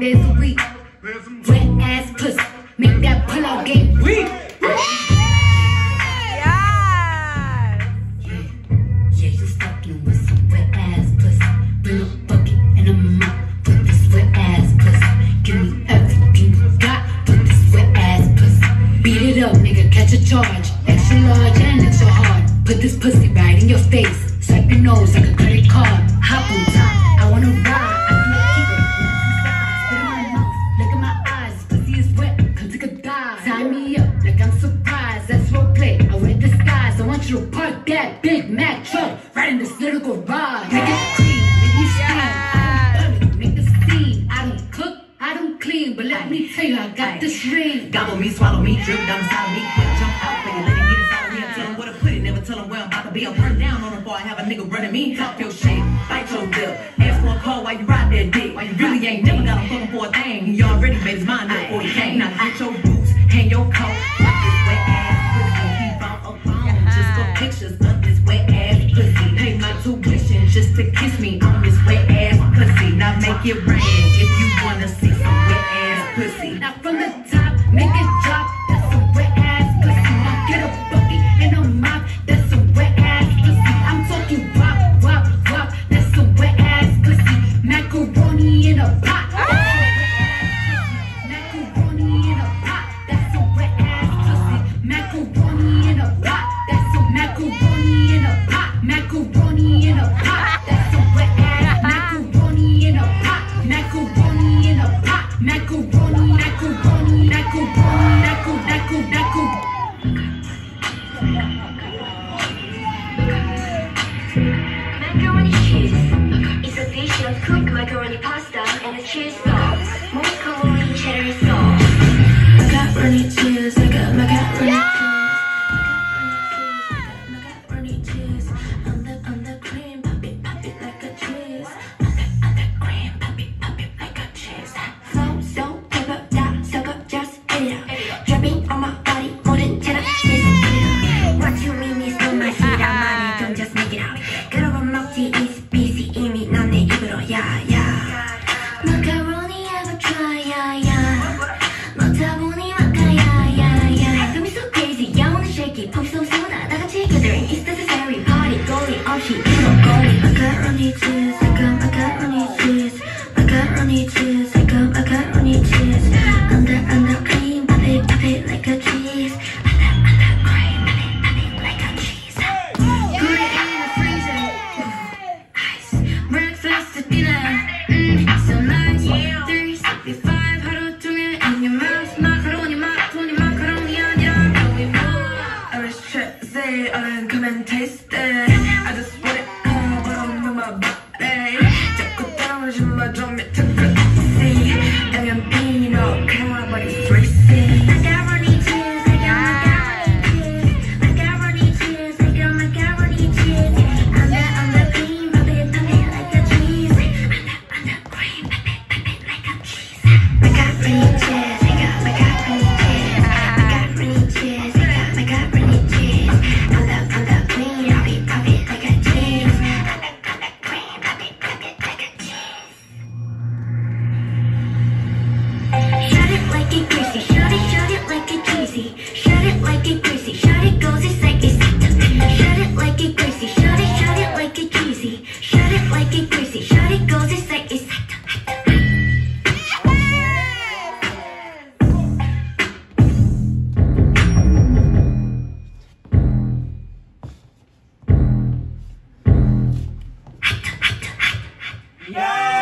7 days a week. Wet ass pussy, make that pull out game weak. Yeah. Yeah, you fucking with some wet ass pussy. Bring a bucket and a mop. Put this wet ass pussy. Give me everything you got. Put this wet ass pussy. Beat it up, nigga, catch a charge. Extra large and extra hard. Put this pussy right in your face. Swipe your nose like a credit card. Hop on top, I wanna ride. Park that Big Mac truck right in this little garage. Make it clean, make me steam. I don't make a scene. I don't cook, I don't clean, but let me tell you, I got this ring. Gobble me, swallow me, drip down inside me. Quick jump out, nigga, let it get inside of me. I tell him where to put it, never tell him where I'm about to be. I'm turned down on him before I have a nigga running me. Talk your shit, bite your lip. Ask for a call while you ride that dick. While you really ain't never got a fucking for a thing. He already made his mind up before he came. Now get your boots, hang your coat. Pictures of this wet ass pussy. Pay my tuition just to kiss me on this wet ass pussy. Now make it rain if you wanna see some wet ass pussy. Now from the top, make it drop. That's some wet ass pussy. Now get a bucket and a mop. That's some wet ass pussy. I'm talking wop, wop, wop. That's some wet ass pussy. Macaroni in a pot. Macaroni in a pot. That's some wet ass pussy. Macaroni in a pot. Macaroni in a pot, macaroni in a pot, that's some wet ass. Macaroni in a pot, macaroni in a pot, macaroni, macaroni, macaroni, macaroni, macaroni cheese is a dish of cooked macaroni pasta and a cheese sauce, most commonly cherry sauce. Macaroni cheese, I got macaroni cheese. Yeah!